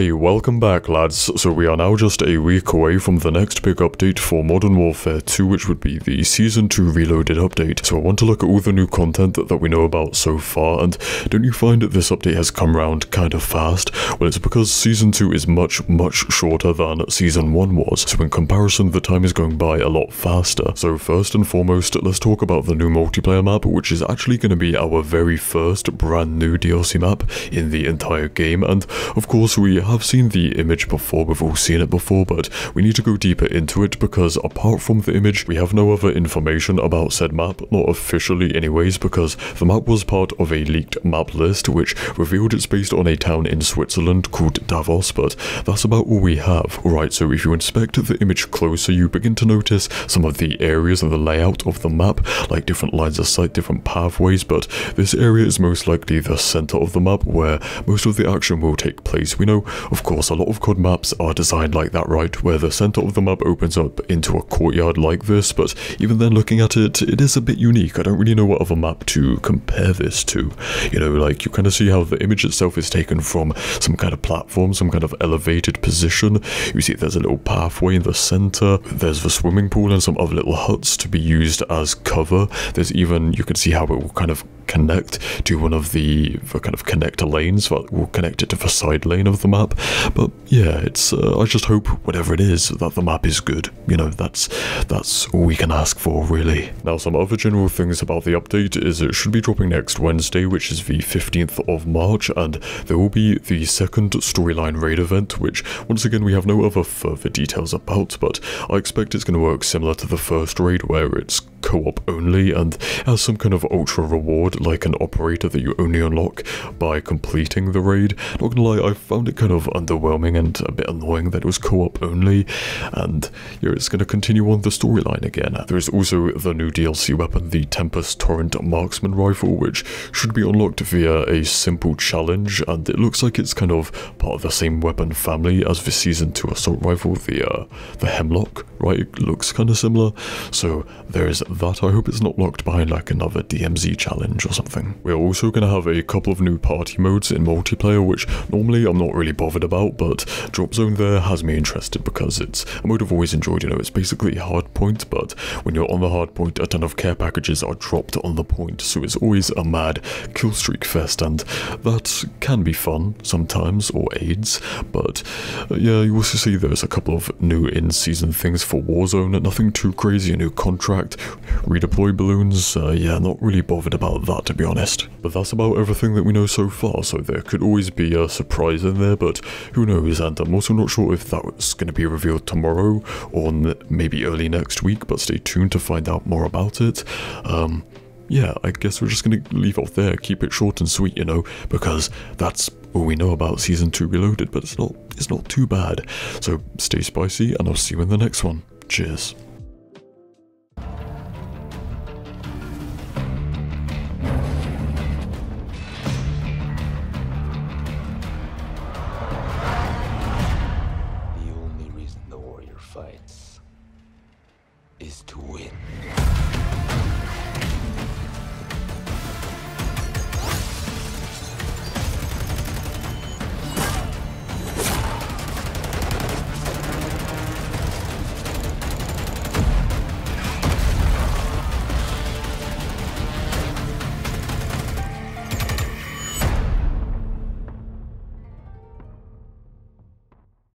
Hey, welcome back lads. So we are now just a week away from the next big update for Modern Warfare 2, which would be the Season 2 Reloaded update. So I want to look at all the new content that we know about so far, and don't you find that this update has come round kind of fast? Well, it's because Season 2 is much shorter than Season 1 was, so in comparison the time is going by a lot faster. So first and foremost, let's talk about the new multiplayer map, which is actually going to be our very first brand new DLC map in the entire game. And of course we have seen the image before, we've all seen it before, but we need to go deeper into it because apart from the image we have no other information about said map, not officially anyways, because the map was part of a leaked map list which revealed it's based on a town in Switzerland called Davos, but that's about all we have. Alright, so if you inspect the image closer you begin to notice some of the areas and the layout of the map, like different lines of sight, different pathways, but this area is most likely the center of the map where most of the action will take place. We know, of course, a lot of COD maps are designed like that, right, where the center of the map opens up into a courtyard like this, but even then looking at it, it is a bit unique. I don't really know what other map to compare this to. You know, like, you kind of see how the image itself is taken from some kind of platform, some kind of elevated position. You see there's a little pathway in the center, there's the swimming pool and some other little huts to be used as cover. There's even, you can see how it will kind of connect to one of the kind of connector lanes that will connect it to the side lane of the map. But yeah, it's I just hope whatever it is that the map is good. You know, that's all we can ask for really. Now some other general things about the update is it should be dropping next Wednesday, which is the 15th of March, and there will be the second storyline raid event, which once again we have no other further details about, but I expect it's going to work similar to the first raid where it's co-op only and has some kind of ultra reward, like an operator that you only unlock by completing the raid. Not gonna lie, I found it kind of underwhelming and a bit annoying that it was co-op only, and yeah, it's gonna continue on the storyline again. There is also the new DLC weapon, the Tempest Torrent Marksman Rifle, which should be unlocked via a simple challenge, and it looks like it's kind of part of the same weapon family as the Season 2 assault rifle, the Hemlock, right? It looks kind of similar, so there is that. I hope it's not locked behind like another DMZ challenge or something. We're also going to have a couple of new party modes in multiplayer, which normally I'm not really bothered about, but Drop Zone there has me interested because it's a mode I've always enjoyed. You know, it's basically hardpoint, but when you're on the hardpoint a ton of care packages are dropped on the point, so it's always a mad kill streak fest, and that can be fun sometimes, or aids. But yeah, you also see there's a couple of new in-season things for Warzone, nothing too crazy, a new contract, redeploy balloons. Yeah, not really bothered about that to be honest. But that's about everything that we know so far, so there could always be a surprise in there, but who knows. And I'm also not sure if that's going to be revealed tomorrow or maybe early next week, but stay tuned to find out more about it. Yeah, I guess we're just going to leave off there, keep it short and sweet, you know, because that's all we know about Season 2 Reloaded, but it's not too bad. So stay spicy and I'll see you in the next one. Cheers. Fights is to win.